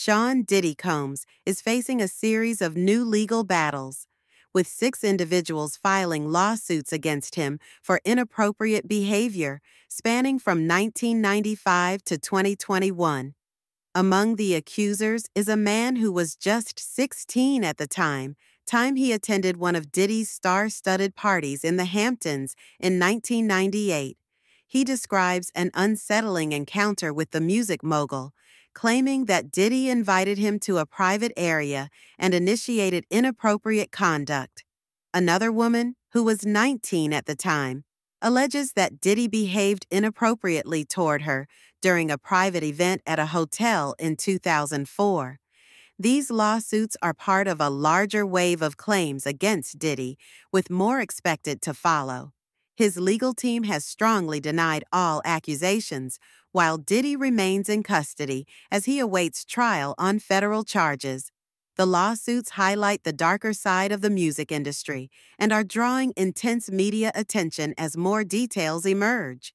Sean Diddy Combs is facing a series of new legal battles, with 6 individuals filing lawsuits against him for inappropriate behavior spanning from 1995 to 2021. Among the accusers is a man who was just 16 at the time he attended one of Diddy's star-studded parties in the Hamptons in 1998. He describes an unsettling encounter with the music mogul, claiming that Diddy invited him to a private area and initiated inappropriate conduct. Another woman, who was 19 at the time, alleges that Diddy behaved inappropriately toward her during a private event at a hotel in 2004. These lawsuits are part of a larger wave of claims against Diddy, with more expected to follow. His legal team has strongly denied all accusations, while Diddy remains in custody as he awaits trial on federal charges. The lawsuits highlight the darker side of the music industry and are drawing intense media attention as more details emerge.